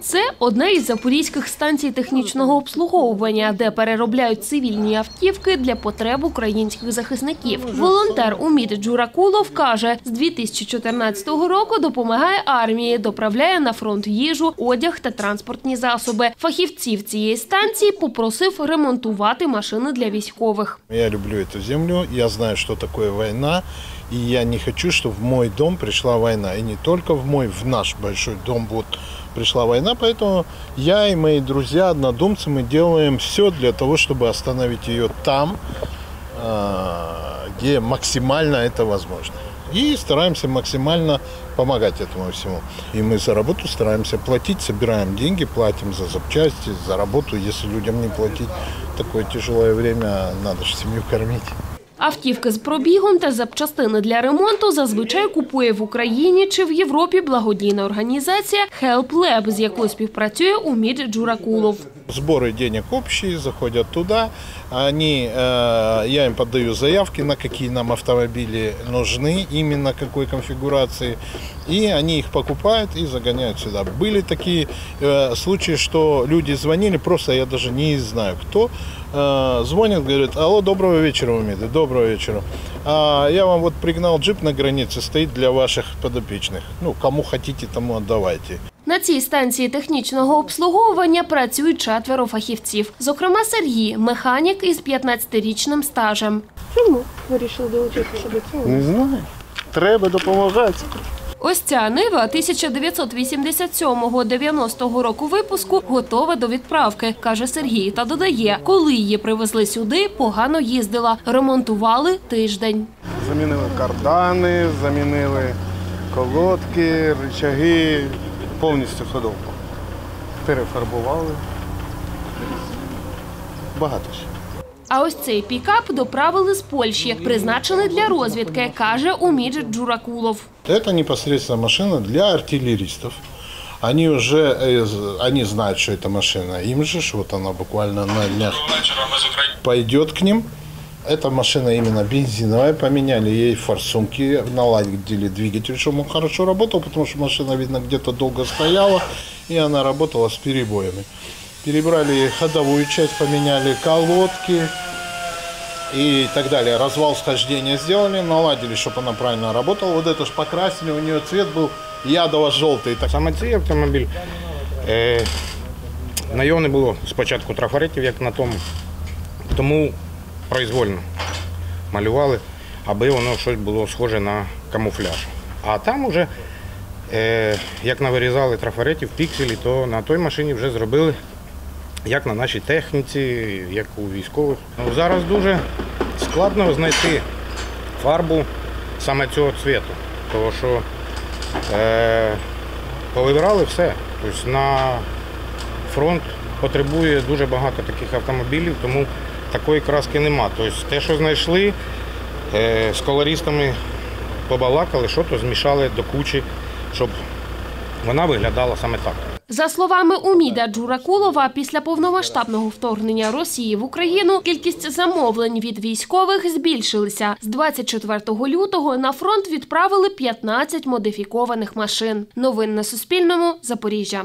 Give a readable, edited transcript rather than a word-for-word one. Це одна із запорізьких станцій технічного обслуговування, де переробляють цивільні автівки для потреб українських захисників. Волонтер Умід Джуракулов каже, з 2014 року допомагає армії, доправляє на фронт їжу, одяг та транспортні засоби. Фахівців цієї станції попросив ремонтувати машини для військових. Я люблю цю землю, я знаю, що таке війна. И я не хочу, чтобы в мой дом пришла война. И не только в мой, в наш большой дом вот пришла война. Поэтому я и мои друзья, однодумцы, мы делаем все для того, чтобы остановить ее там, где максимально это возможно. И стараемся максимально помогать этому всему. И мы за работу стараемся платить, собираем деньги, платим за запчасти, за работу. Если людям не платить в такое тяжелое время, надо же семью кормить. Автівки з пробігом та запчастини для ремонту зазвичай купує в Україні чи в Європі благодійна організація Help Lab, з якою співпрацює Умід Джуракулов. Збори грошей загальні, заходять туди. Я їм подаю заявки, на які нам автомобілі потрібні, іменно якої конфігурації. І вони їх покупають і заганяють сюди. Були такі випадки, що люди дзвонили, просто я навіть не знаю, хто. Звонят, говорят: алло, доброго вечера, Умид, доброго вечера. Я вам вот пригнал джип на границе, стоит для ваших подопечных. Ну, кому хотите, тому отдавайте. На цій станції технічного обслуговування працюють 4 фахівців. Зокрема, Сергій – механік із 15-річним стажем. Чому вирішили долучитися до цього? Не знаю. Треба допомагати. Ось ця Нива 1987-90 року випуску готова до відправки, каже Сергій, та додає, коли її привезли сюди, погано їздила. Ремонтували тиждень. Замінили кардани, замінили колодки, ричаги, повністю ходовку. Перефарбували. Багато ще. А ось цей пікап доправили з Польщі, призначений для розвідки, каже Умід Джуракулов. Це непосередньо машина для артилеристів. Вони знають, що це машина їм же, що вона буквально на днях піде к ним. Эта машина именно бензиновая, поменяли ей форсунки, наладили двигатель, чтобы он хорошо работал, потому что машина, видно, где-то долго стояла, и она работала с перебоями. Перебрали ходовую часть, поменяли колодки и так далее. Развал схождения сделали, наладили, чтобы она правильно работала. Вот это же покрасили, у нее цвет был ядово-желтый. Саме цей автомобіль наявне було спочатку трафаретів, як на тому, тому произвольно малювали, аби воно щось було схоже на камуфляж. А там уже, як навирізали трафаретів, пікселі, то на той машині вже зробили, як на нашій техніці, як у військових. Зараз дуже складно знайти фарбу саме цього цвіту, тому що повибирали все. Тобто на фронт потребує дуже багато таких автомобілів, тому такої краски нема. Тобто те, що знайшли, з колористами побалакали, що то змішали до кучі, щоб вона виглядала саме так. За словами Уміда Джуракулова, після повномасштабного вторгнення Росії в Україну кількість замовлень від військових збільшилася. З 24 лютого на фронт відправили 15 модифікованих машин. Новини на Суспільному. Запоріжжя.